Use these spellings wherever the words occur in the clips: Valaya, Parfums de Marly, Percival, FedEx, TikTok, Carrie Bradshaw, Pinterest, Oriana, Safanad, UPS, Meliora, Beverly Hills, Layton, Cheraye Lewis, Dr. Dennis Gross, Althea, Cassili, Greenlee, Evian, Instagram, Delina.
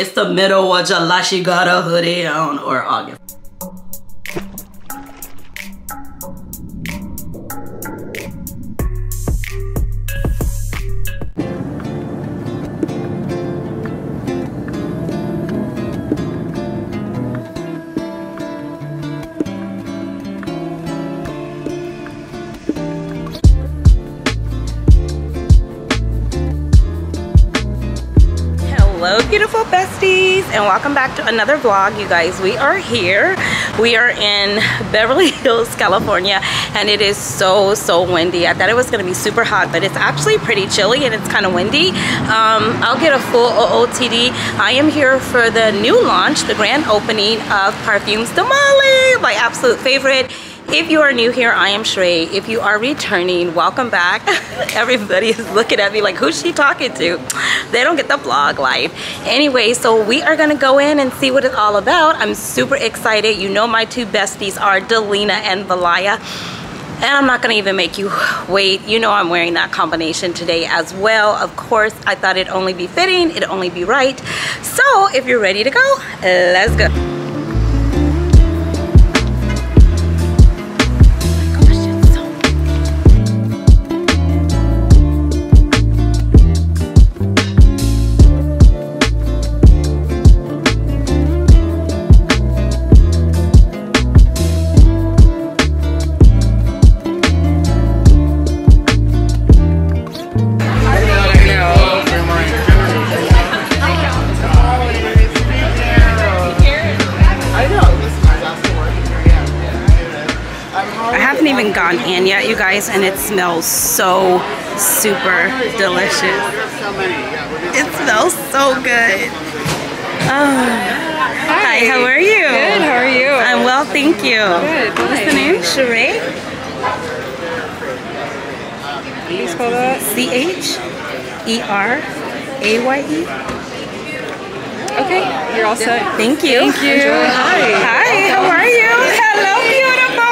It's the middle of July, she got a hoodie on, or August. Beautiful besties, and welcome back to another vlog. You guys, we are here, we are in Beverly Hills, California, and it is so windy. I thought it was gonna be super hot, but it's actually pretty chilly and it's kind of windy. I'll get a full OOTD. I am here for the new launch, the grand opening of Parfums de Marly, my absolute favorite. If you are new here, I am Cheraye. If you are returning, welcome back. Everybody is looking at me like, who's she talking to? They don't get the vlog life. Anyway, so we are gonna go in and see what it's all about. I'm super excited. You know my two besties are Delina and Valaya. And I'm not gonna even make you wait. You know I'm wearing that combination today as well. Of course, I thought it'd only be fitting, it'd only be right. So if you're ready to go, let's go. Gone in yet, you guys, and it smells so super delicious. It smells so good. Hi, how are you? Good, how are you? I'm well, thank you. Good. What's the name? Cheraye? How do you spell that? Cheraye. Okay, you're all set. Thank you. Thank you. Enjoy. Hi, how are you? Hello, beautiful.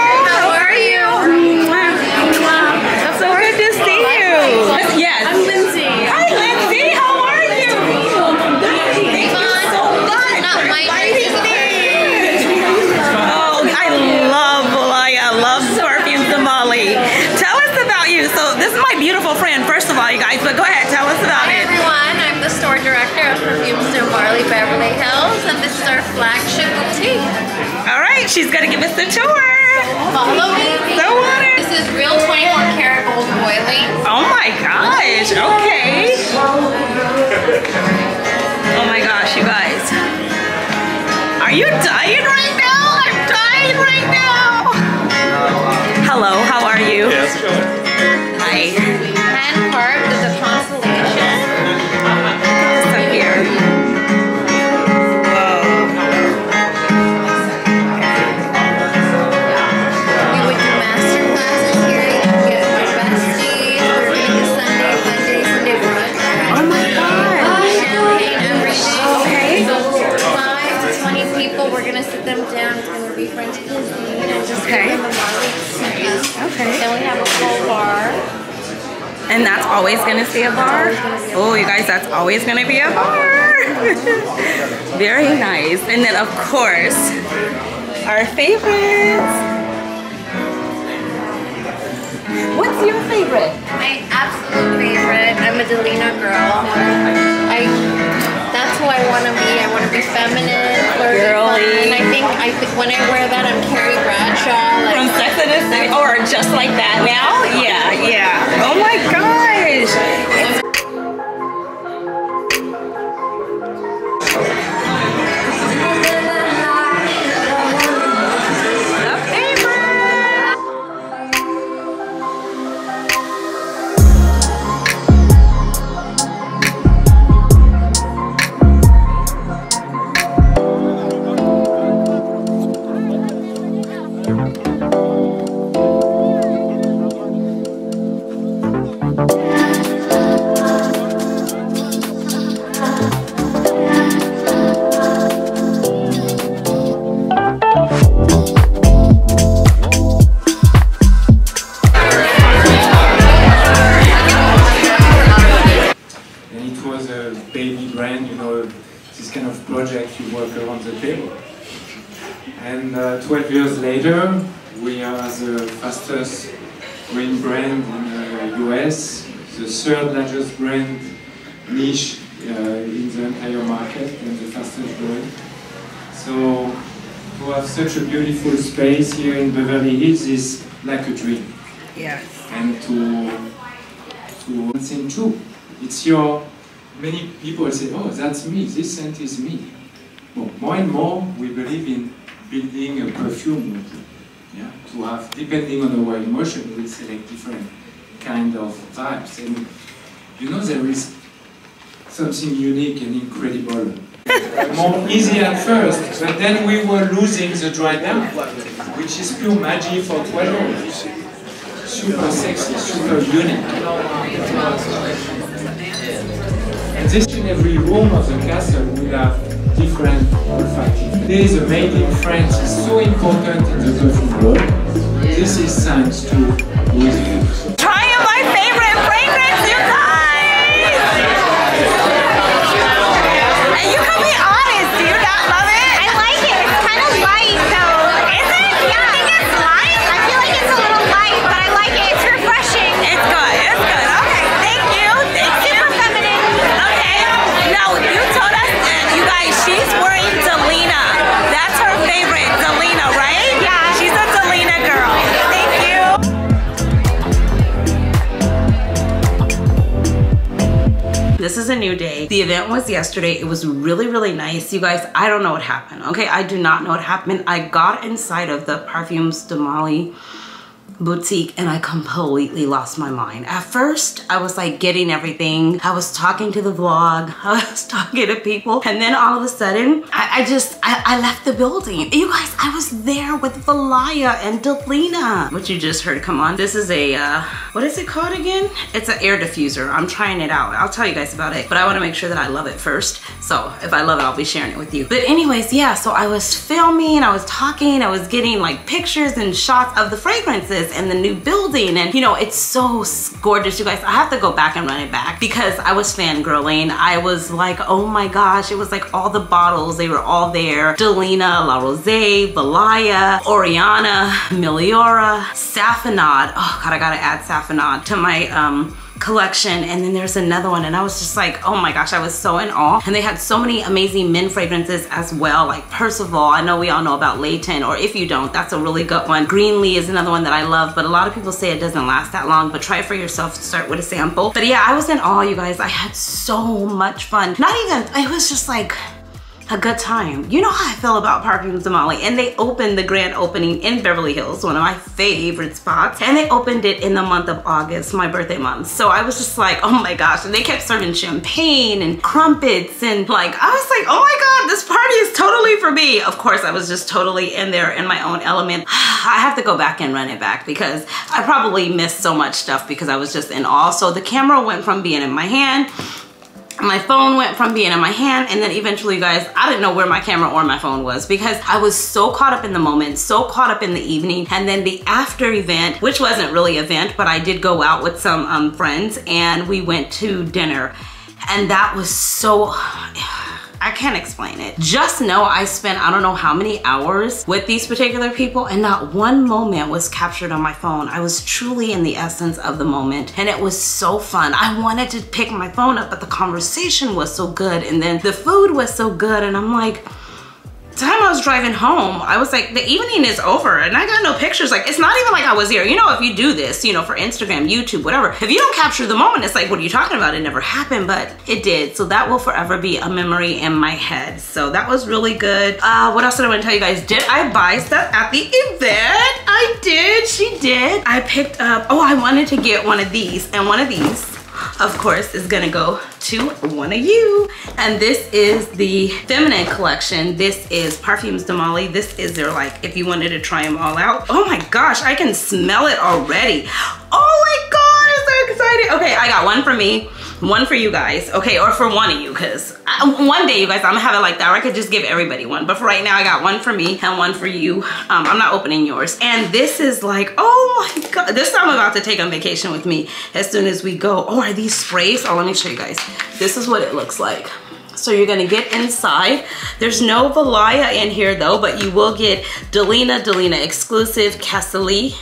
Beverly Hills, and this is our flagship boutique. All right, she's gonna give us the tour. Follow me. The water. This is real 24-karat gold oily. Oh my gosh. Okay. Oh my gosh, you guys. Are you dying right now? I'm dying right now. Hello. How are you? Yes. Hi. Hand carved is a constellation. And that's always gonna be a bar. Oh, you guys, that's always gonna be a bar. Very nice. And then, of course, our favorites. What's your favorite? My absolute favorite. I'm a Delina girl. That's who I want to be. I want to be feminine, flirty, and I think when I wear that, I'm Carrie Bradshaw. Like, from Sex and the City, or just like that now? Yeah, yeah. Oh my gosh! of projects you work around the table. And 12 years later, we are the fastest green brand in the US, the third largest brand niche in the entire market, and the fastest growing. So to have such a beautiful space here in Beverly Hills is like a dream. Yes. And to one thing too, it's your, many people say, oh, that's me, this scent is me. Well, more and more, we believe in building a perfume. Yeah? To have, depending on our emotion, we select different kind of types. And you know, there is something unique and incredible. More easy at first, but then we were losing the dry damp, which is pure magic for 12 hours. Super sexy, super unique. And this in every room of the castle will have different olfactive. Today the made in France is so important in the perfume world. This is thanks to music. Trying my favorite fragrance, you guys! And you can be honest, do you not love it? I like it, it's kind of light though. Is it? Yeah. I think it's light. I feel like it's a little light, but I like it. It's refreshing. It's good, it's good. Okay, thank you. It's super feminine. Okay, now you told us that you guys, she's wearing Delina. That's her favorite, Delina, right? Yeah. She's a Delina girl. Thank you. This is a new day. The event was yesterday. It was really, really nice. You guys, I don't know what happened, okay? I do not know what happened. I got inside of the Parfums de Marly boutique and I completely lost my mind. At first, I was like getting everything. I was talking to the vlog. I was talking to people. And then all of a sudden, I left the building. You guys, I was there with Valaya and Delina. What you just heard, come on. This is a, what is it called again? It's an air diffuser. I'm trying it out. I'll tell you guys about it, but I wanna make sure that I love it first. So if I love it, I'll be sharing it with you. But anyways, yeah, so I was filming, I was talking, I was getting like pictures and shots of the fragrances and the new building, and you know, it's so gorgeous, you guys. I have to go back and run it back because I was fangirling. I was like, oh my gosh, it was like all the bottles, they were all there. Delina, La Rosé, Valaya, Oriana, Meliora, Safanad. Oh god, I gotta add Safanad to my collection. And then there's another one, and I was just like, oh my gosh, I was so in awe. And they had so many amazing men fragrances as well, like Percival. I know we all know about Layton, or if you don't, that's a really good one. Greenlee is another one that I love, but a lot of people say it doesn't last that long, but try it for yourself, start with a sample. But yeah, I was in awe, you guys. I had so much fun. Not even, it was just like a good time. You know how I feel about Parfums de Marly, and they opened the grand opening in Beverly Hills, one of my favorite spots, and they opened it in the month of August, my birthday month. So I was just like, oh my gosh, and they kept serving champagne and crumpets, and like, I was like, oh my god, this party is totally for me. Of course, I was just totally in there in my own element. I have to go back and run it back because I probably missed so much stuff because I was just in awe. So the camera went from being in my hand, my phone went from being in my hand, and then eventually, you guys, I didn't know where my camera or my phone was because I was so caught up in the moment, so caught up in the evening. And then the after event, which wasn't really an event, but I did go out with some friends and we went to dinner, and that was so... I can't explain it. Just know I spent I don't know how many hours with these particular people, and not one moment was captured on my phone. I was truly in the essence of the moment, and it was so fun. I wanted to pick my phone up, but the conversation was so good, and then the food was so good, and I'm like, time I was driving home, I was like, the evening is over and I got no pictures. Like, it's not even like I was here. You know, if you do this, you know, for Instagram, YouTube, whatever, if you don't capture the moment, it's like, what are you talking about? It never happened, but it did. So that will forever be a memory in my head. So that was really good. What else did I want to tell you guys? Did I buy stuff at the event? I did, she did. I picked up, oh, I wanted to get one of these, and one of these, of course, is gonna go to one of you. And this is the feminine collection. This is Parfums de Marly. This is their, like, if you wanted to try them all out. Oh my gosh, I can smell it already. Oh my god, I'm so excited. Okay, I got one for me, one for you guys, okay, or for one of you, because one day, you guys, I'm gonna have it like that, or I could just give everybody one, but for right now I got one for me and one for you. I'm not opening yours. And this is like, oh my god, this I'm about to take on vacation with me as soon as we go. Oh, are these sprays? Oh, let me show you guys. This is what it looks like. So you're gonna get inside. There's no Valaya in here though, but you will get Delina exclusive, Cassili,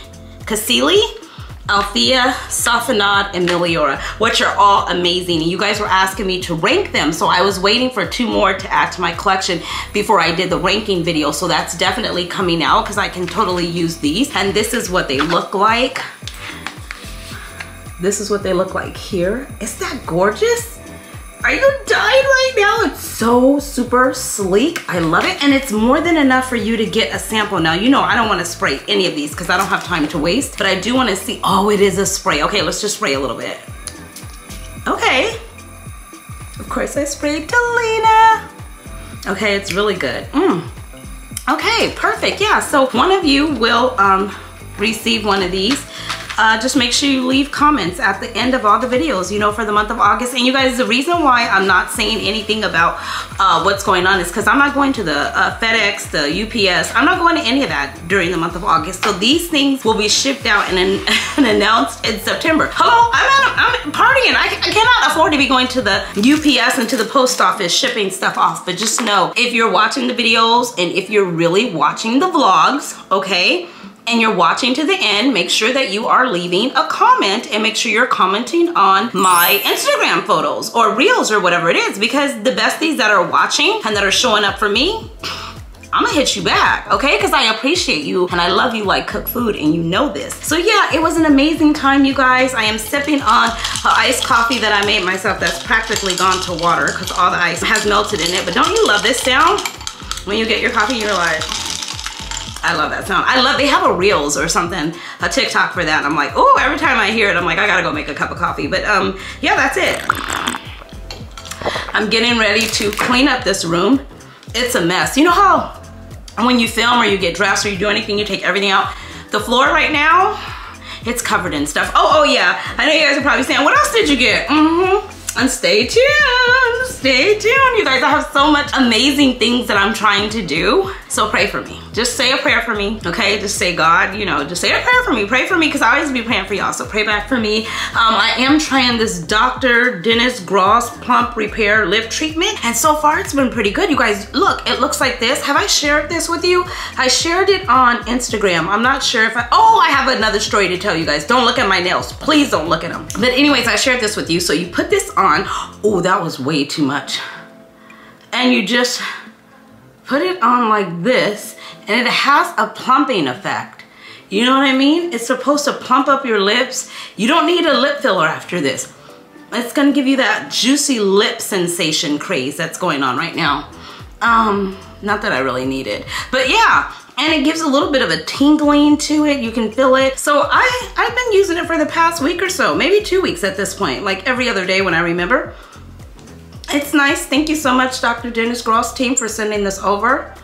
Althea, Safanad, and Meliora, which are all amazing. You guys were asking me to rank them, so I was waiting for 2 more to add to my collection before I did the ranking video. So that's definitely coming out because I can totally use these. And this is what they look like. This is what they look like here. Isn't that gorgeous? Are you dying right now? It's so super sleek. I love it. And it's more than enough for you to get a sample. Now, you know, I don't want to spray any of these because I don't have time to waste, but I do want to see, oh, it is a spray. Okay, let's just spray a little bit. Okay. Of course I sprayed Delina. Okay, it's really good. Okay, perfect. Yeah, so one of you will receive one of these. Just make sure you leave comments at the end of all the videos, you know, for the month of August. And you guys, the reason why I'm not saying anything about what's going on is because I'm not going to the FedEx, the UPS. I'm not going to any of that during the month of August. So these things will be shipped out and announced in September. Hello, I'm partying. I cannot afford to be going to the UPS and to the post office shipping stuff off. But just know, if you're watching the videos and if you're really watching the vlogs, okay, and you're watching to the end, make sure that you are leaving a comment and make sure you're commenting on my Instagram photos or reels or whatever it is, because the besties that are watching and that are showing up for me, I'm gonna hit you back, okay? Because I appreciate you and I love you like cook food, and you know this. So yeah, it was an amazing time, you guys. I am sipping on an iced coffee that I made myself that's practically gone to water because all the ice has melted in it. But don't you love this sound? When you get your coffee, you're like, I love that sound. I love, they have a Reels or something, a TikTok for that. And I'm like, oh, every time I hear it, I'm like, I gotta go make a cup of coffee. But yeah, that's it. I'm getting ready to clean up this room. It's a mess. You know how when you film or you get dressed or you do anything, you take everything out? The floor right now, it's covered in stuff. Oh yeah, I know you guys are probably saying, what else did you get? And stay tuned, you guys. I have so much amazing things that I'm trying to do. So pray for me. Just say a prayer for me, okay? Just say, God, you know, just say a prayer for me. Pray for me, because I always be praying for y'all, so pray back for me. I am trying this Dr. Dennis Gross Plump Repair Lip Treatment, and so far it's been pretty good. You guys, look, it looks like this. Have I shared this with you? I shared it on Instagram. I'm not sure if I, oh, I have another story to tell you guys. Don't look at my nails. Please don't look at them. But anyways, I shared this with you, so you put this on. Oh, that was way too much. And you just put it on like this, and it has a plumping effect. You know what I mean? It's supposed to plump up your lips. You don't need a lip filler after this. It's gonna give you that juicy lip sensation craze that's going on right now. Not that I really need it, but yeah. And it gives a little bit of a tingling to it. You can feel it. So I've been using it for the past week or so, maybe 2 weeks at this point, like every other day when I remember. It's nice. Thank you so much, Dr. Dennis Gross team, for sending this over.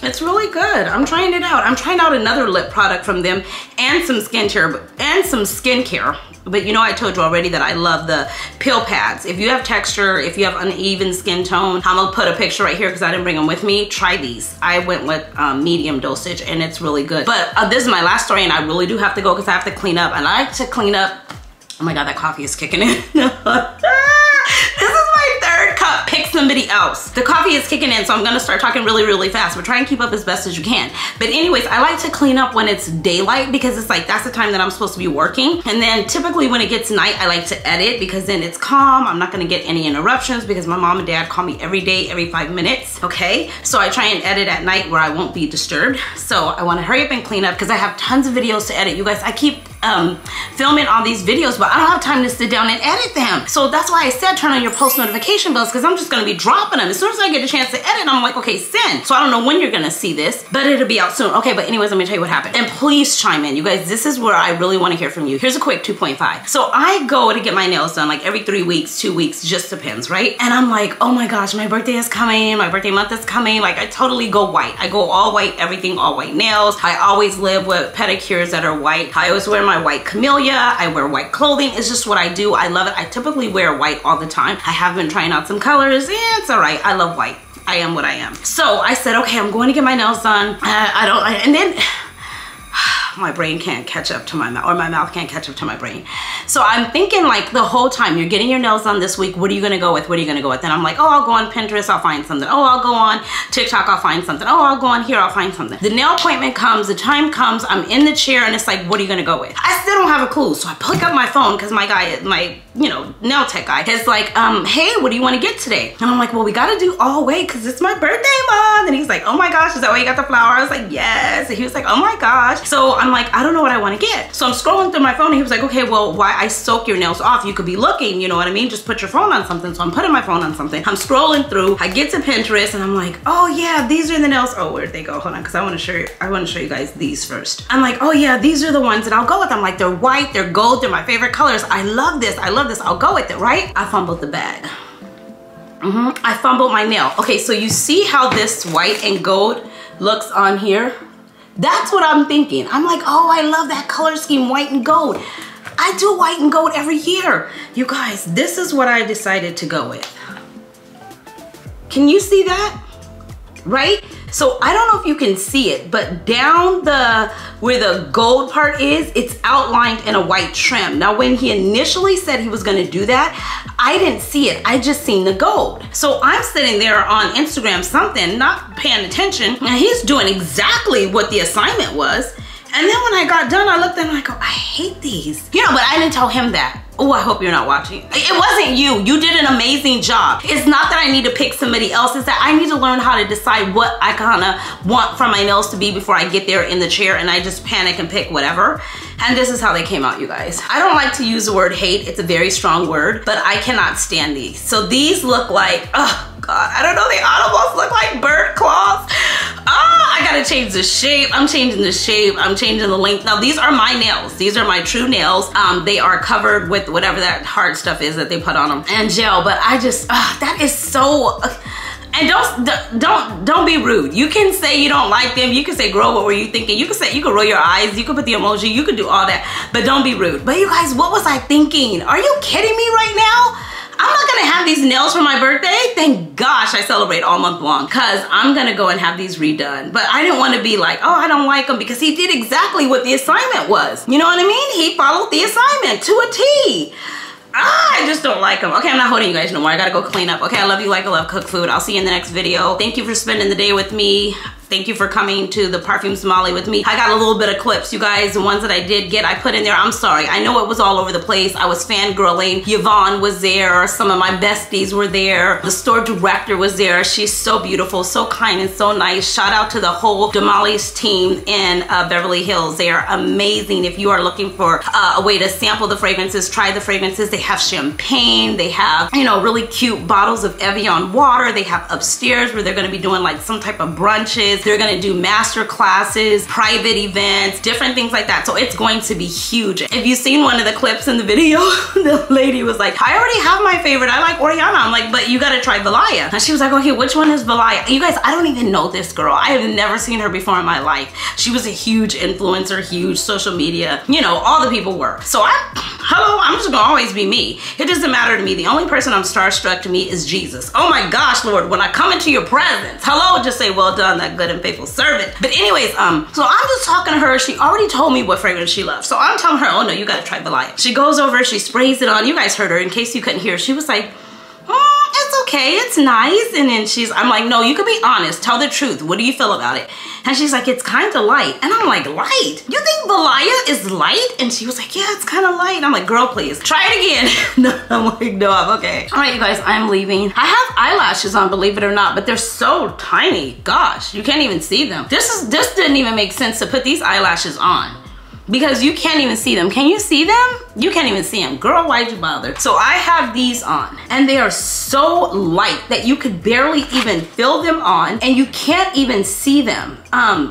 It's really good. I'm trying it out. I'm trying out another lip product from them and some skincare, But you know, I told you already that I love the peel pads. If you have texture, if you have uneven skin tone, I'm gonna put a picture right here because I didn't bring them with me. Try these. I went with medium dosage and it's really good. But this is my last story, and I really do have to go because I have to clean up. And I like to clean up. Oh my God, that coffee is kicking in. This is my third cup. Pick somebody else. The coffee is kicking in, so I'm gonna start talking really, really fast, but try and keep up as best as you can. But anyways, I like to clean up when it's daylight because it's like, that's the time that I'm supposed to be working. And then typically when it gets night, I like to edit because then it's calm. I'm not gonna get any interruptions because my mom and dad call me every day, every 5 minutes, okay? So I try and edit at night where I won't be disturbed. So I wanna hurry up and clean up because I have tons of videos to edit. You guys, I keep filming all these videos, but I don't have time to sit down and edit them. So that's why I said turn on your post notification bells, because I'm just gonna be dropping them. As soon as I get a chance to edit, I'm like, okay, send. So I don't know when you're gonna see this, but it'll be out soon. Okay, but anyways, let me tell you what happened. And please chime in, you guys. This is where I really wanna hear from you. Here's a quick 2.5. So I go to get my nails done like every 3 weeks, 2 weeks, just depends, right? And I'm like, oh my gosh, my birthday is coming. My birthday month is coming. Like I totally go white. I go all white, everything all white nails. I always live with pedicures that are white. I always wear my white camellia. I wear white clothing. It's just what I do. I love it. I typically wear white all the time. I have been trying out some colors. It's all right. I love white. I am what I am. So I said, okay, I'm going to get my nails done. And then my brain can't catch up to my mouth, or my mouth can't catch up to my brain. So I'm thinking like the whole time, you're getting your nails done this week, what are you gonna go with? What are you gonna go with? And I'm like, oh, I'll go on Pinterest, I'll find something. Oh, I'll go on TikTok, I'll find something. Oh, I'll go on here, I'll find something. The nail appointment comes, the time comes, I'm in the chair and it's like, what are you gonna go with? I still don't have a clue. So I pick up my phone because my guy, my, you know, nail tech guy is like, hey, what do you wanna get today? And I'm like, well, we gotta do all white because it's my birthday month. And he's like, oh my gosh, is that why you got the flower? I was like, yes. And he was like, oh my gosh. So I'm like, I don't know what I wanna get. So I'm scrolling through my phone and he was like, okay, well, why I soak your nails off? You could be looking, you know what I mean? Just put your phone on something. So I'm putting my phone on something. I'm scrolling through, I get to Pinterest and I'm like, oh yeah, these are the nails. Oh, where'd they go? Hold on, cause I wanna show you guys these first. I'm like, oh yeah, these are the ones that I'll go with. I'm like, they're white, they're gold, they're my favorite colors. I love this, I'll go with it, right? I fumbled the bag. I fumbled my nail. Okay, so you see how this white and gold looks on here? That's what I'm thinking. I'm like, oh, I love that color scheme, white and gold. I do white and gold every year. You guys, this is what I decided to go with. Can you see that? Right? So I don't know if you can see it, but down the, where the gold part is, it's outlined in a white trim. Now, when he initially said he was gonna do that, I didn't see it, I just seen the gold. So I'm sitting there on Instagram something, not paying attention, and he's doing exactly what the assignment was. And then when I got done, I looked at him and I go, I hate these. You know, but I didn't tell him that. Oh, I hope you're not watching. It wasn't you. You did an amazing job. It's not that I need to pick somebody else. It's that I need to learn how to decide what I kind of want for my nails to be before I get there in the chair and I just panic and pick whatever. And this is how they came out, you guys. I don't like to use the word hate. It's a very strong word, but I cannot stand these. So these look like, oh God, I don't know. They almost look like bird claws. Oh, I gotta change the shape. I'm changing the shape. I'm changing the length. Now these are my nails. These are my true nails. They are covered with whatever that hard stuff is that they put on them and gel. But I just, that is so. And don't be rude. You can say you don't like them. You can say, girl, what were you thinking? You can say, you can roll your eyes. You can put the emoji. You can do all that. But don't be rude. But you guys, what was I thinking? Are you kidding me right now? I'm not gonna have these nails for my birthday. Thank gosh I celebrate all month long because I'm gonna go and have these redone. But I didn't want to be like, oh, I don't like them, because he did exactly what the assignment was. You know what I mean? He followed the assignment to a T. I just don't like them. Okay, I'm not holding you guys no more. I gotta go clean up. Okay, I love you like I love cook food. I'll see you in the next video. Thank you for spending the day with me. Thank you for coming to the Parfums de Marly with me. I got a little bit of clips, you guys. The ones that I did get, I put in there. I'm sorry. I know it was all over the place. I was fangirling. Yvonne was there. Some of my besties were there. The store director was there. She's so beautiful, so kind, and so nice. Shout out to the whole de Marly's team in Beverly Hills. They are amazing. If you are looking for a way to sample the fragrances, try the fragrances. They have champagne. They have, you know, really cute bottles of Evian water. They have upstairs where they're going to be doing like some type of brunches. They're gonna do master classes, private events, different things like that. So it's going to be huge. If you've seen one of the clips in the video, the lady was like, I already have my favorite. I like Oriana. I'm like, but you gotta try Valaya. And she was like, okay, which one is Valaya? You guys, I don't even know this girl. I have never seen her before in my life. She was a huge influencer, huge social media, you know, all the people were. So I'm just gonna always be me. It doesn't matter to me. The only person I'm starstruck to me is Jesus. Oh my gosh, Lord, when I come into your presence, hello, just say, well done, that good and faithful servant. But anyways, so I'm just talking to her. She already told me what fragrance she loves. So I'm telling her, oh no, you gotta try Valaya. She goes over, she sprays it on. You guys heard her in case you couldn't hear. She was like, it's okay, it's nice. And then I'm like, no, you could be honest. Tell the truth. What do you feel about it? And she's like, it's kind of light. And I'm like, light? You think Valaya is light? And she was like, yeah, it's kind of light. And I'm like, girl, please try it again. No, I'm like, no, I'm okay. All right, you guys, I'm leaving. I have eyelashes on, believe it or not, but they're so tiny. Gosh, you can't even see them. This didn't even make sense to put these eyelashes on, because you can't even see them. Can you see them? You can't even see them. Girl, why'd you bother? So I have these on and they are so light that you could barely even feel them on and you can't even see them.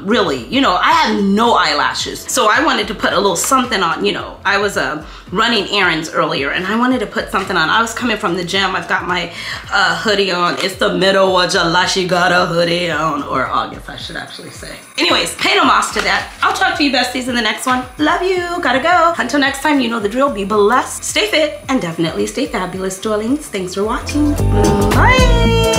Really, you know, I have no eyelashes. So I wanted to put a little something on, you know, I was running errands earlier and I wanted to put something on. I was coming from the gym. I've got my hoodie on. It's the middle of July. She got a hoodie on, or August, I should actually say. Anyways, pay no moss to that. I'll talk to you besties in the next one. Love you, gotta go. Until next time, you know the drill. Be blessed, stay fit, and definitely stay fabulous, darlings. Thanks for watching. Bye.